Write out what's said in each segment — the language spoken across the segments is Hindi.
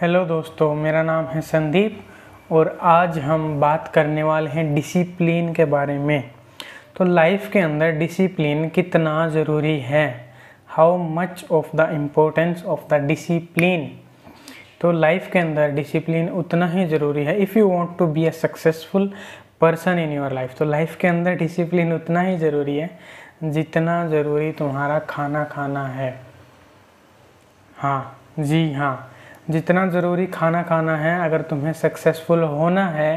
हेलो दोस्तों, मेरा नाम है संदीप और आज हम बात करने वाले हैं डिसिप्लिन के बारे में। तो लाइफ के अंदर डिसिप्लिन कितना ज़रूरी है, how much of the importance of the discipline. तो लाइफ के अंदर डिसिप्लिन उतना ही ज़रूरी है if you want to be a successful person in your life. तो लाइफ के अंदर डिसिप्लिन उतना ही ज़रूरी है जितना ज़रूरी तुम्हारा खाना खाना है। हाँ जी हाँ, जितना ज़रूरी खाना खाना है अगर तुम्हें सक्सेसफुल होना है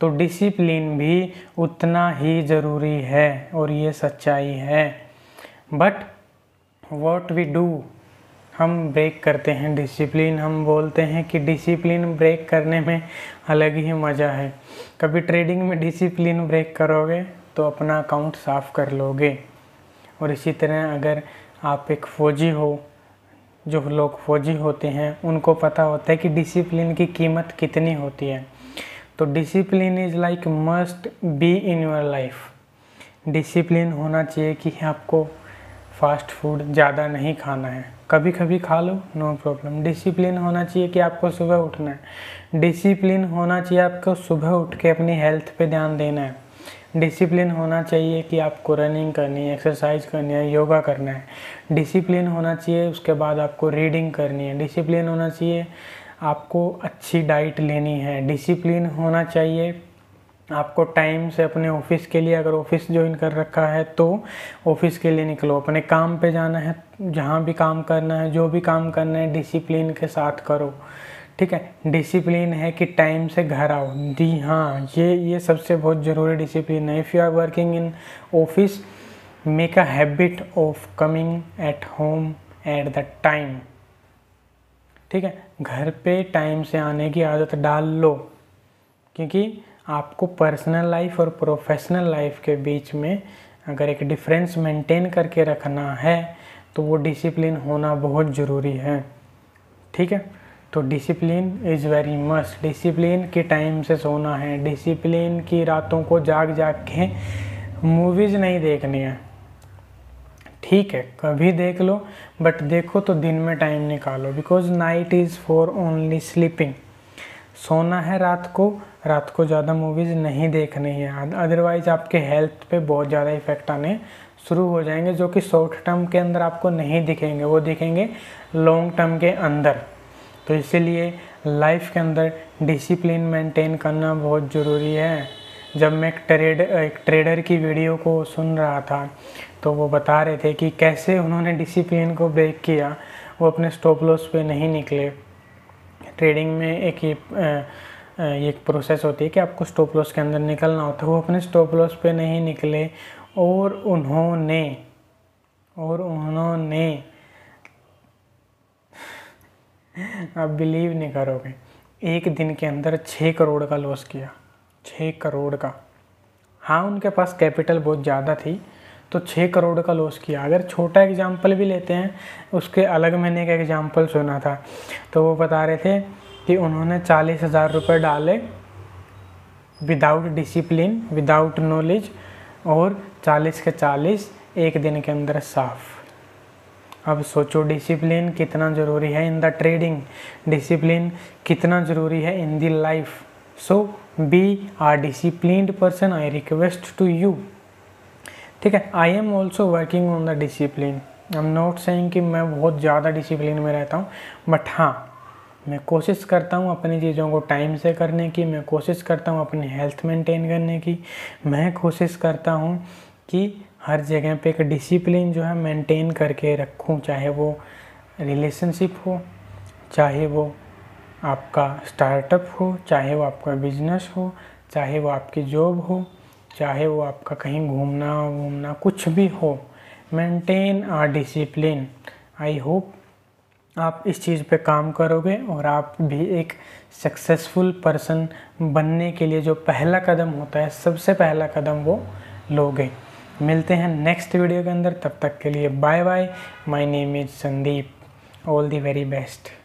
तो डिसिप्लिन भी उतना ही ज़रूरी है और ये सच्चाई है। बट व्हाट वी डू, हम ब्रेक करते हैं डिसिप्लिन। हम बोलते हैं कि डिसिप्लिन ब्रेक करने में अलग ही मज़ा है। कभी ट्रेडिंग में डिसिप्लिन ब्रेक करोगे तो अपना अकाउंट साफ़ कर लोगे। और इसी तरह अगर आप एक फ़ौजी हो, जो लोग फ़ौजी होते हैं उनको पता होता है कि डिसिप्लिन की कीमत कितनी होती है। तो discipline is like must be in your life. Discipline होना चाहिए कि आपको फास्ट फूड ज़्यादा नहीं खाना है, कभी कभी खा लो, नो प्रॉब्लम। डिसिप्लिन होना चाहिए कि आपको सुबह उठना है। डिसिप्लिन होना चाहिए आपको सुबह उठ के अपनी हेल्थ पे ध्यान देना है। डिसिप्लिन होना चाहिए कि आपको रनिंग करनी है, एक्सरसाइज करनी है, योगा करना है। डिसिप्लिन होना चाहिए उसके बाद आपको रीडिंग करनी है। डिसिप्लिन होना चाहिए आपको अच्छी डाइट लेनी है। डिसिप्लिन होना चाहिए आपको टाइम से अपने ऑफिस के लिए, अगर ऑफिस ज्वाइन कर रखा है तो ऑफिस के लिए निकलो, अपने काम पे जाना है, जहाँ भी काम करना है, जो भी काम करना है डिसिप्लिन के साथ करो, ठीक है। डिसिप्लिन है कि टाइम से घर आओ। जी हाँ, ये सबसे बहुत ज़रूरी डिसिप्लिन है। If you are working in office, make a habit of coming at home at the time, ठीक है। घर पे टाइम से आने की आदत डाल लो, क्योंकि आपको पर्सनल लाइफ और प्रोफेशनल लाइफ के बीच में अगर एक डिफरेंस मेंटेन करके रखना है तो वो डिसिप्लिन होना बहुत ज़रूरी है, ठीक है। तो discipline is very must. Discipline की टाइम से सोना है, डिसिप्लिन की रातों को जाग जाग के मूवीज़ नहीं देखनी है, ठीक है। कभी देख लो बट देखो तो दिन में टाइम निकालो, because night is for only sleeping. सोना है रात को ज़्यादा मूवीज़ नहीं देखनी है, अदरवाइज़ आपके हेल्थ पे बहुत ज़्यादा इफ़ेक्ट आने शुरू हो जाएंगे, जो कि शॉर्ट टर्म के अंदर आपको नहीं दिखेंगे, वो दिखेंगे लॉन्ग टर्म के अंदर। तो इसीलिए लाइफ के अंदर डिसिप्लिन मेंटेन करना बहुत ज़रूरी है। जब मैं एक ट्रेडर की वीडियो को सुन रहा था तो वो बता रहे थे कि कैसे उन्होंने डिसिप्लिन को ब्रेक किया। वो अपने स्टॉप लॉस पे नहीं निकले। ट्रेडिंग में एक प्रोसेस होती है कि आपको स्टॉप लॉस के अंदर निकलना होता है। वो अपने स्टॉप लॉस पे नहीं निकले और उन्होंने आप बिलीव नहीं करोगे, एक दिन के अंदर 6 करोड़ का लॉस किया। 6 करोड़ का, हाँ उनके पास कैपिटल बहुत ज़्यादा थी तो 6 करोड़ का लॉस किया। अगर छोटा एग्जांपल भी लेते हैं, उसके अलग मैंने एक एग्जांपल सुना था तो वो बता रहे थे कि उन्होंने 40,000 रुपये डाले विदाउट डिसिप्लिन, विदाउट नॉलेज, और 40 के 40 एक दिन के अंदर साफ। अब सोचो डिसिप्लिन कितना ज़रूरी है इन द ट्रेडिंग, डिसिप्लिन कितना ज़रूरी है in the life. So be are disciplined person, I request to you, ठीक है। I am also working on the discipline. I am not saying कि मैं बहुत ज़्यादा डिसिप्लिन में रहता हूँ, बट हाँ मैं कोशिश करता हूँ अपनी चीज़ों को टाइम से करने की। मैं कोशिश करता हूँ अपनी हेल्थ मेंटेन करने की। मैं कोशिश करता हूँ कि हर जगह पे एक डिसिप्लिन जो है मेंटेन करके रखूं, चाहे वो रिलेशनशिप हो, चाहे वो आपका स्टार्टअप हो, चाहे वो आपका बिजनेस हो, चाहे वो आपकी जॉब हो, चाहे वो आपका कहीं घूमना कुछ भी हो, maintain our discipline. I hope आप इस चीज़ पे काम करोगे और आप भी एक सक्सेसफुल पर्सन बनने के लिए जो पहला कदम होता है, सबसे पहला कदम वो लोगे। मिलते हैं नेक्स्ट वीडियो के अंदर, तब तक के लिए bye bye. My name is Sandeep. All the very best.